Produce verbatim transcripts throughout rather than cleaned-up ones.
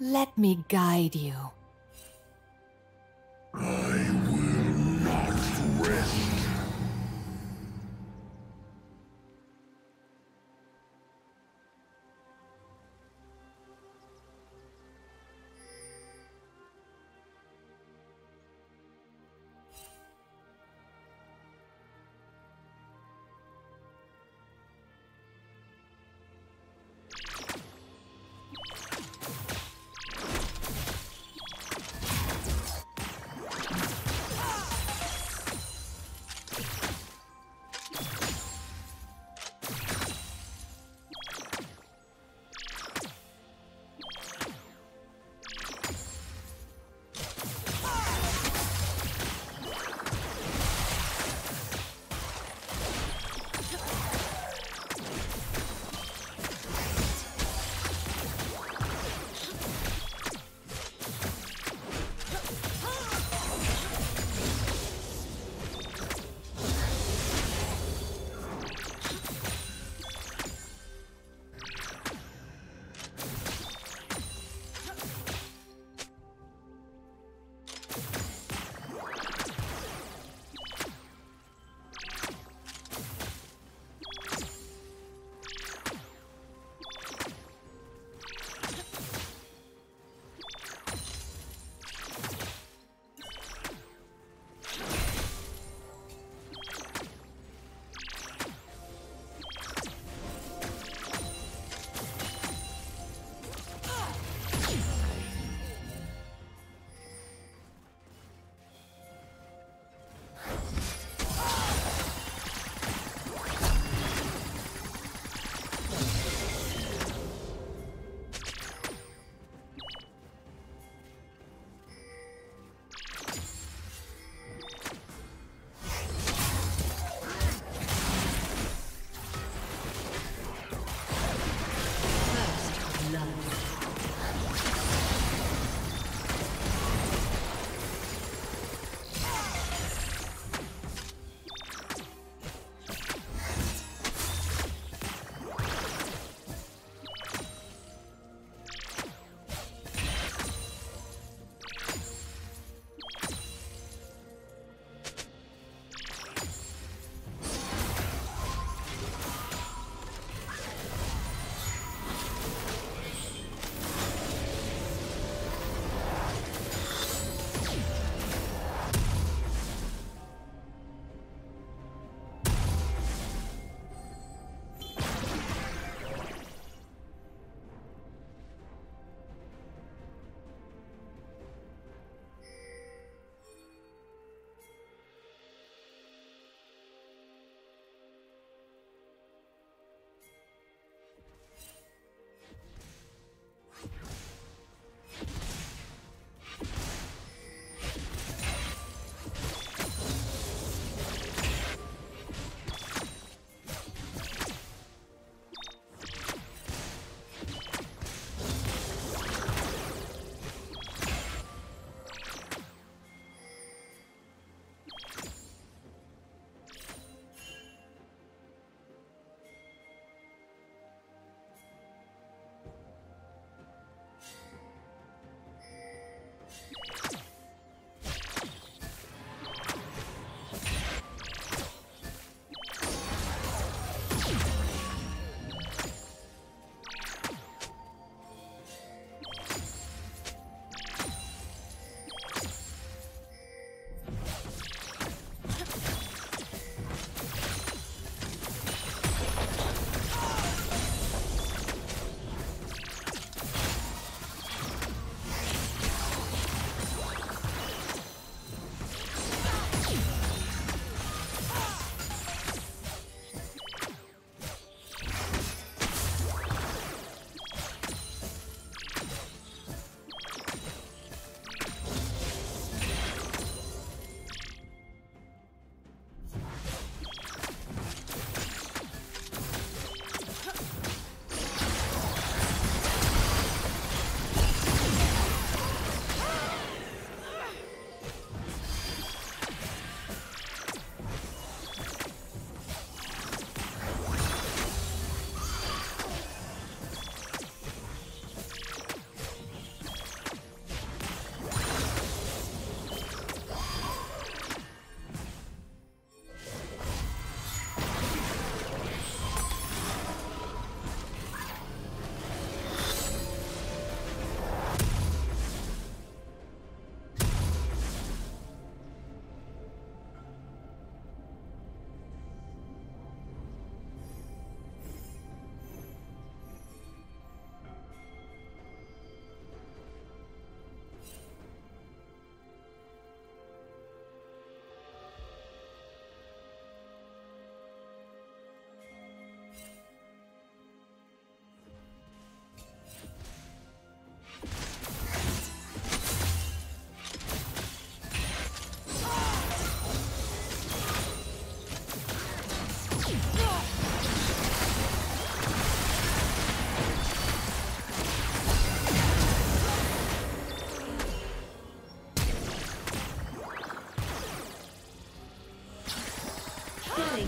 Let me guide you. I will not rest.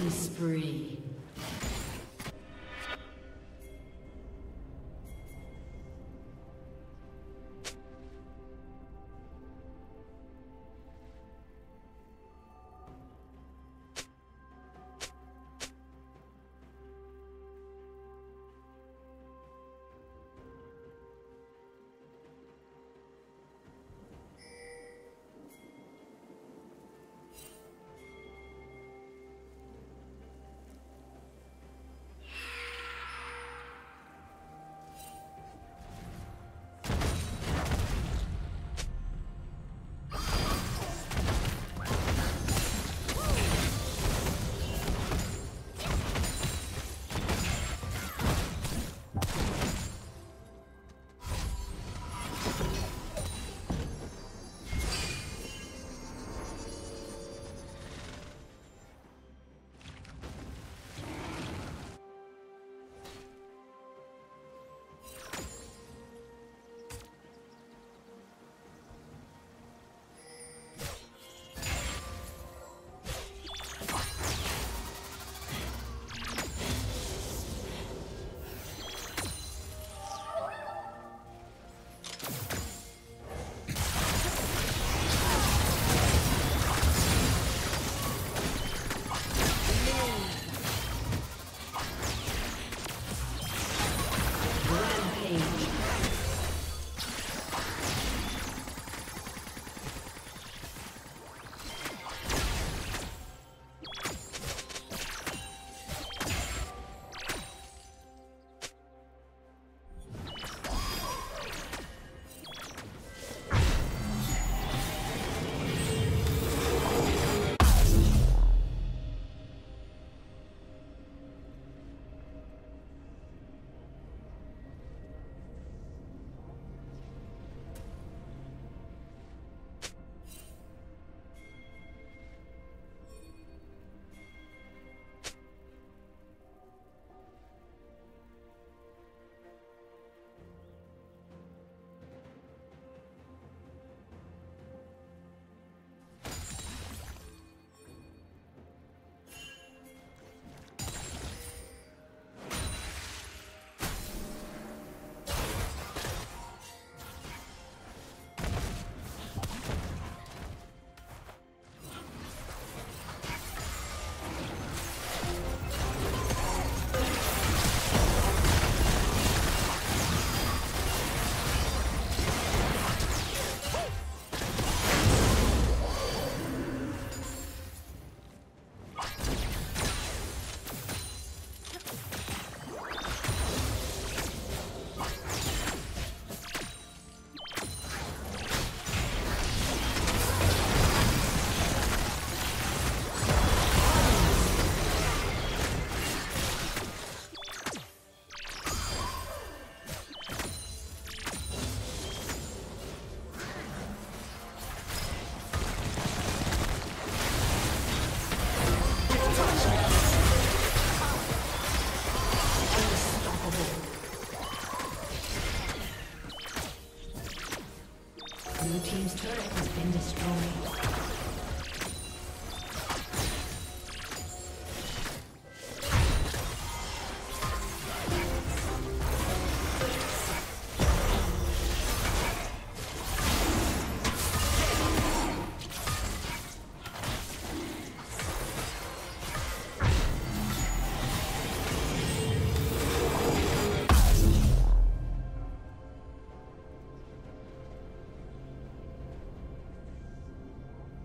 Killing spree.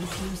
Blue team's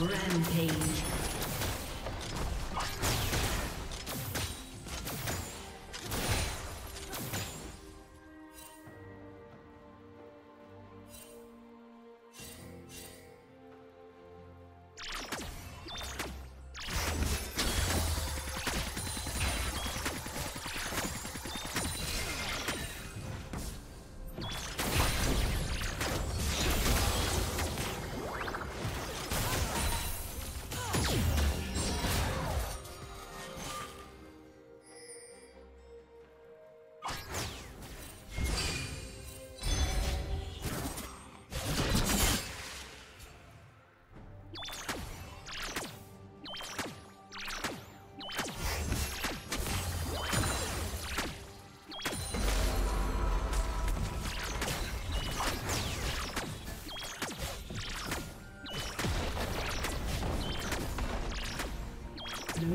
Rampage. Blue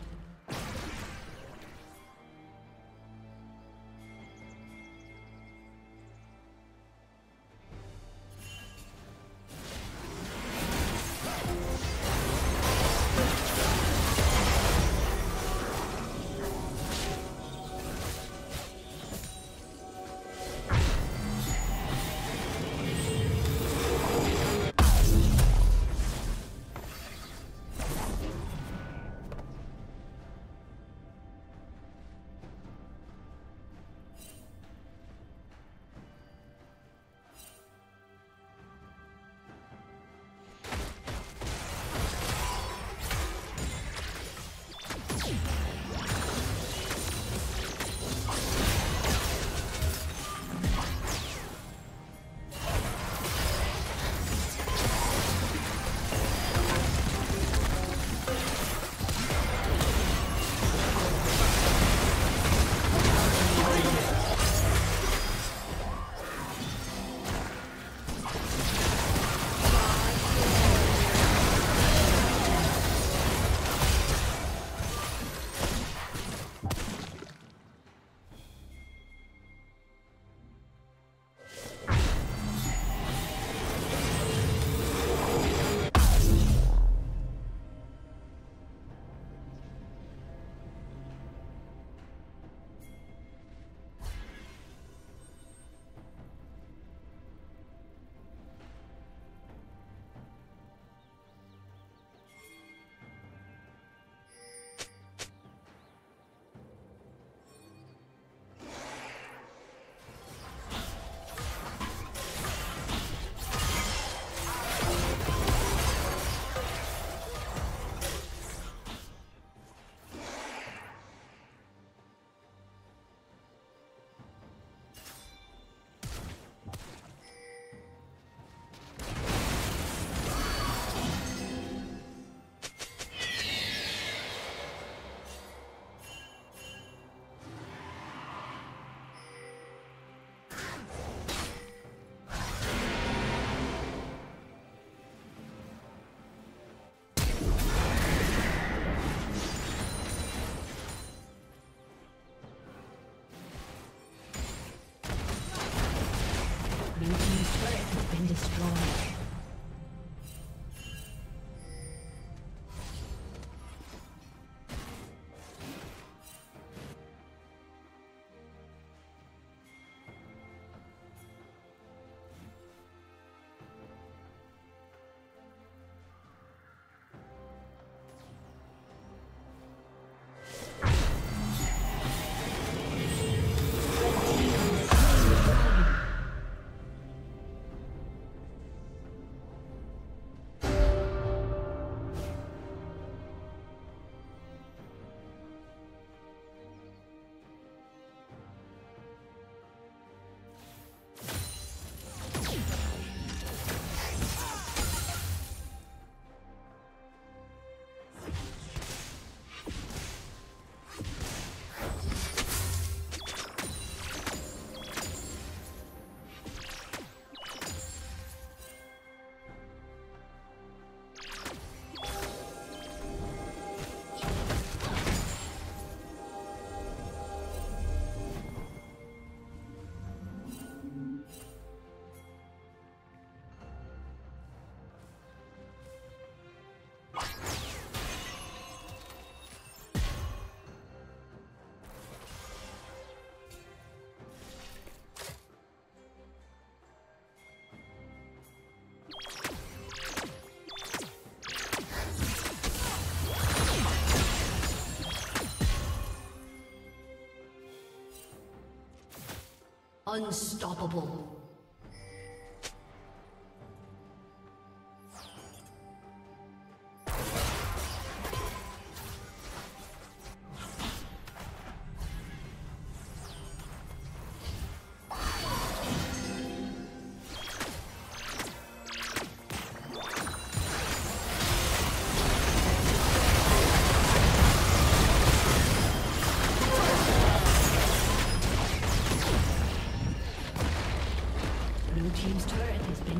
Unstoppable.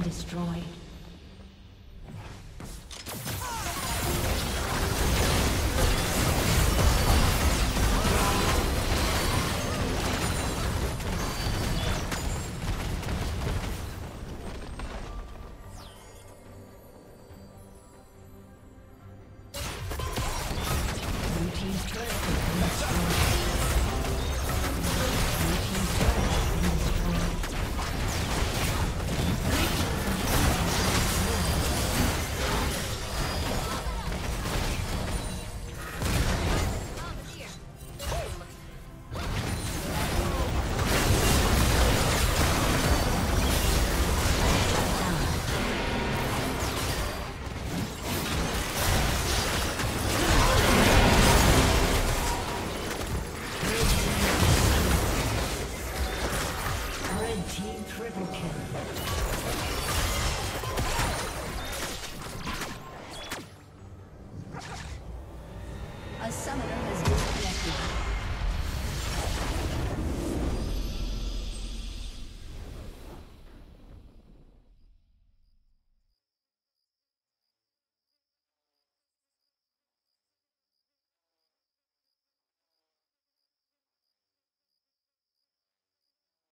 Destroyed. A summoner